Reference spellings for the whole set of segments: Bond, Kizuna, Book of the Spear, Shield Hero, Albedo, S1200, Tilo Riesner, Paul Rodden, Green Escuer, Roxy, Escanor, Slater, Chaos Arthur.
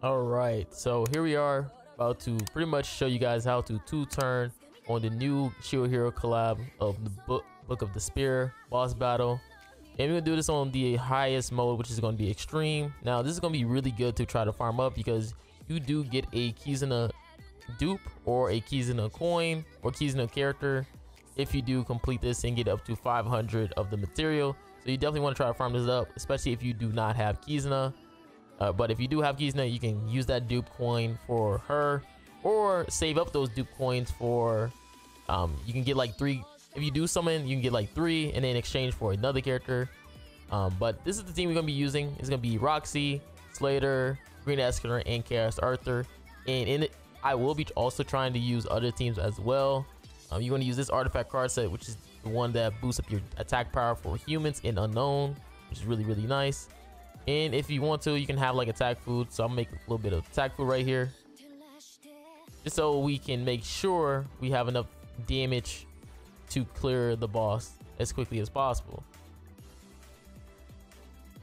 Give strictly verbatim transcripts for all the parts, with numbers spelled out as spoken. All right, so here we are, about to pretty much show you guys how to two turn on the new Shield Hero collab of the book book of the Spear boss battle. And we're gonna do this on the highest mode, which is gonna be extreme. Now this is gonna be really good to try to farm up, because you do get a Kizuna dupe or a Kizuna coin or Kizuna character if you do complete this and get up to five hundred of the material. So you definitely want to try to farm this up, especially if you do not have Kizuna. Uh, but if you do have Kizuna, you can use that dupe coin for her, or save up those dupe coins for um you can get like three if you do summon, you can get like three and then exchange for another character. Um but this is the team we're gonna be using. It's gonna be Roxy, Slater, Green Escuer, and Chaos Arthur. And in it, I will be also trying to use other teams as well. Um, you're going to use this artifact card set, which is the one that boosts up your attack power for humans and unknown, which is really, really nice. And if you want to, you can have like attack food. So I'll make a little bit of attack food right here, just so we can make sure we have enough damage to clear the boss as quickly as possible.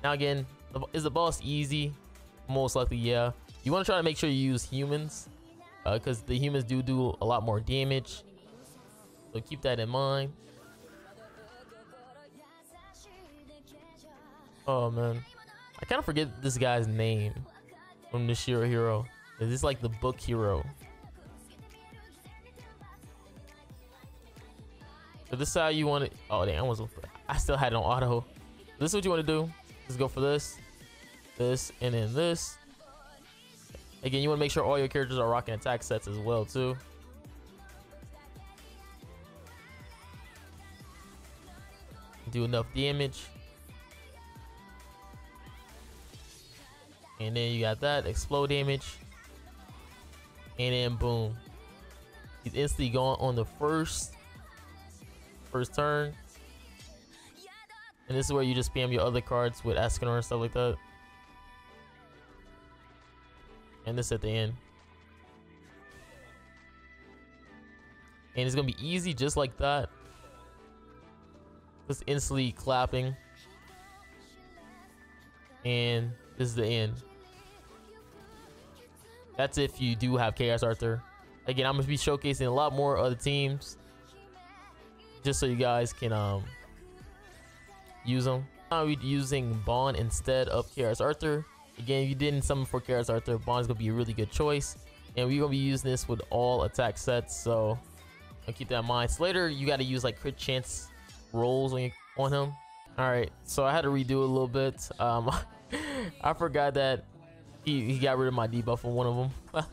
Now again, is the boss easy? Most likely, yeah. You want to try to make sure you use humans, because uh, the humans do do a lot more damage, so keep that in mind. Oh man, I kind of forget this guy's name from the Shield Hero. Is this like the Book Hero? So this is how you want it. Oh damn, I, was, I still had it on auto. This is what you want to do. Just go for this, this, and then this. Again, you want to make sure all your characters are rocking attack sets as well too. Do enough damage, and then you got that explode damage, and then boom, he's instantly gone on the first first turn. And this is where you just spam your other cards with Escanor and stuff like that. And this at the end, and it's gonna be easy, just like that, just instantly clapping. And this is the end. That's if you do have Chaos Arthur. Again, I'm gonna be showcasing a lot more other teams, just so you guys can um use them. Now we're using Bond instead of Chaos Arthur. Again, if you didn't summon for Chaos Arthur, Bond's gonna be a really good choice, and we're gonna be using this with all attack sets, so I'll keep that in mind. Slater, you got to use like crit chance rolls on, you, on him. All right, so I had to redo a little bit. Um, I forgot that he, he got rid of my debuff on one of them.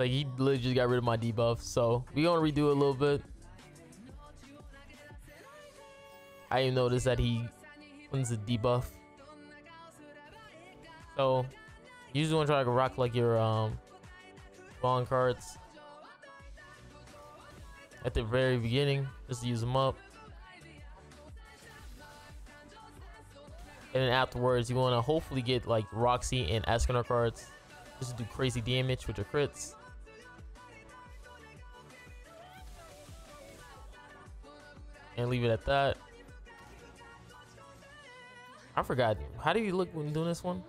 Like he literally just got rid of my debuff, so we're gonna redo a little bit. I didn't notice that he. The debuff. So you just want to try to rock like your um Bond cards at the very beginning, just to use them up, and then afterwards you want to hopefully get like Roxy and Escanor cards just to do crazy damage with your crits. And leave it at that. I forgot. How do you look when doing this one?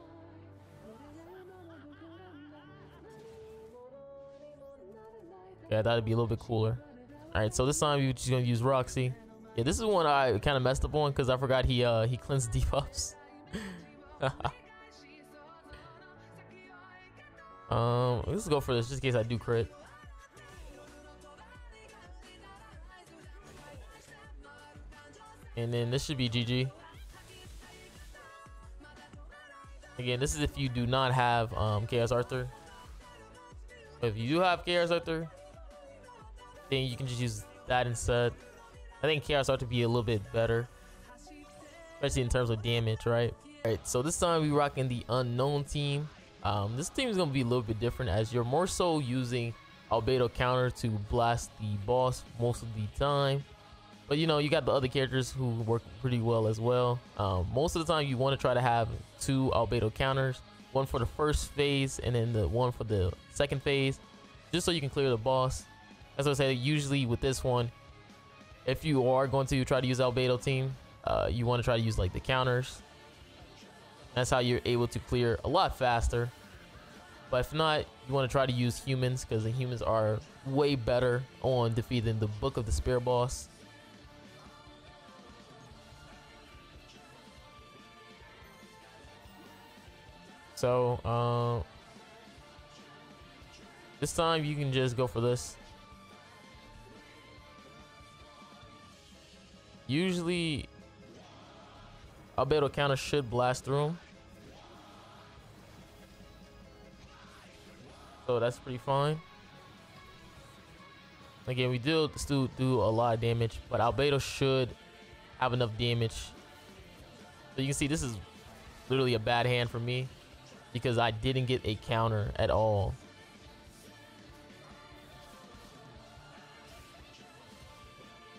Yeah, that'd be a little bit cooler. All right, so this time you're just gonna use Roxy. Yeah, this is one I kind of messed up on because I forgot he uh he cleansed debuffs. um, let's go for this just in case I do crit. And then this should be G G. Again, this is if you do not have um, Chaos Arthur. But if you do have Chaos Arthur, then you can just use that instead. I think Chaos Arthur would be a little bit better, especially in terms of damage, right? All right, so this time we're rocking the unknown team. Um, this team is going to be a little bit different, as you're more so using Albedo counter to blast the boss most of the time. But you know, you got the other characters who work pretty well as well. Um, most of the time you want to try to have two Albedo counters, one for the first phase and then the one for the second phase, just so you can clear the boss. As I say, usually with this one, if you are going to try to use Albedo team, uh, you want to try to use like the counters. That's how you're able to clear a lot faster. But if not, you want to try to use humans, because the humans are way better on defeating the Book of the Spear boss. So uh, this time you can just go for this. Usually Albedo counter should blast through him, so that's pretty fine. Again, we do still do a lot of damage, but Albedo should have enough damage. So you can see this is literally a bad hand for me, because I didn't get a counter at all.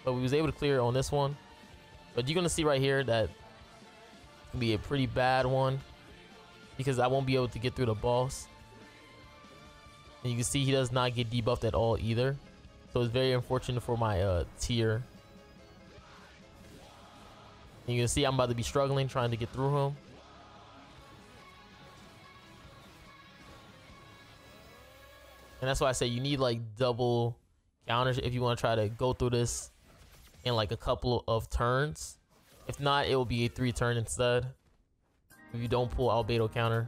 But we was able to clear on this one. But you're gonna see right here that can be a pretty bad one, because I won't be able to get through the boss. And you can see he does not get debuffed at all either. So it's very unfortunate for my uh, tier. And you can see I'm about to be struggling trying to get through him. And that's why I say you need like double counters if you want to try to go through this in like a couple of turns. If not, it will be a three turn instead if you don't pull Albedo counter.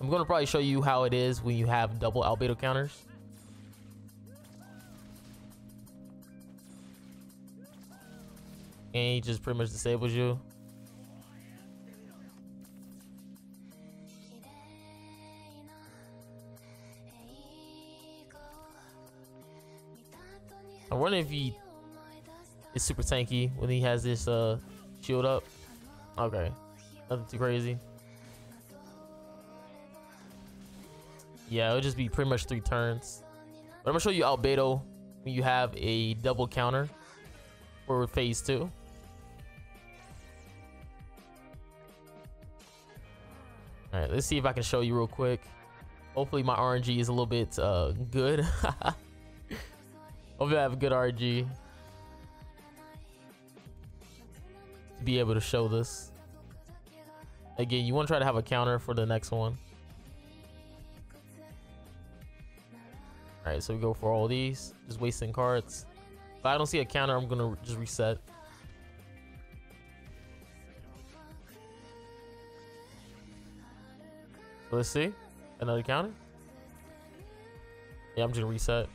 I'm going to probably show you how it is when you have double Albedo counters. And he just pretty much disables you. I'm wondering if he is super tanky when he has this uh, shield up. Okay, nothing too crazy. Yeah, it'll just be pretty much three turns. But I'm gonna show you Albedo when you have a double counter for phase two. All right, let's see if I can show you real quick. Hopefully my R N G is a little bit uh, good. Hope you have a good R G to be able to show this. Again, you want to try to have a counter for the next one. All right, so we go for all these, just wasting cards. If I don't see a counter, I'm gonna just reset. So let's see, another counter. Yeah, I'm just gonna reset.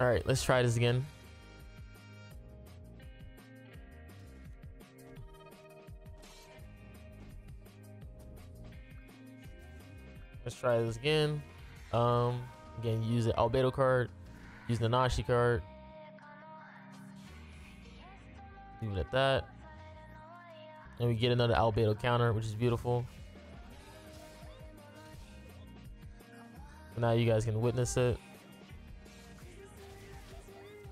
All right, let's try this again. Let's try this again. Um, again, use the Albedo card, use the Nashi card. Leave it at that. And we get another Albedo counter, which is beautiful. Now you guys can witness it.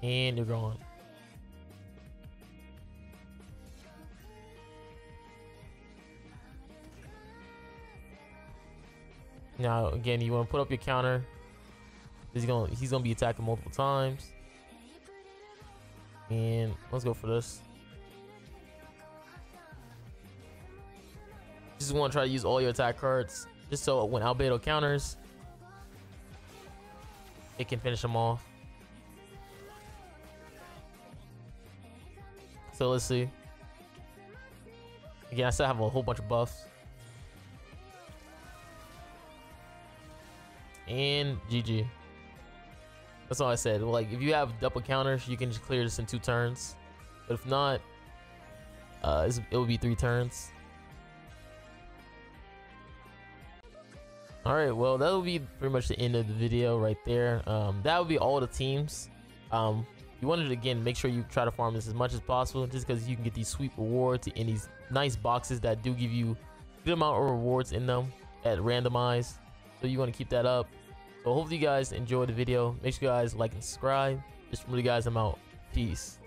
And you're gone. Now again, you want to put up your counter. He's gonna he's gonna be attacking multiple times. And let's go for this. Just want to try to use all your attack cards, just so when Albedo counters, it can finish them off. So let's see. Again, I still have a whole bunch of buffs. And G G. That's all I said. Like, if you have double counters, you can just clear this in two turns. But if not, uh, it's, it will be three turns. All right, well, that will be pretty much the end of the video right there. Um, that would be all the teams. Um, You wanted to, again, make sure you try to farm this as much as possible, just because you can get these sweet rewards in these nice boxes that do give you a good amount of rewards in them at randomized. So you want to keep that up. So hopefully you guys enjoyed the video. Make sure you guys like and subscribe. It's from you guys. I'm out. Peace.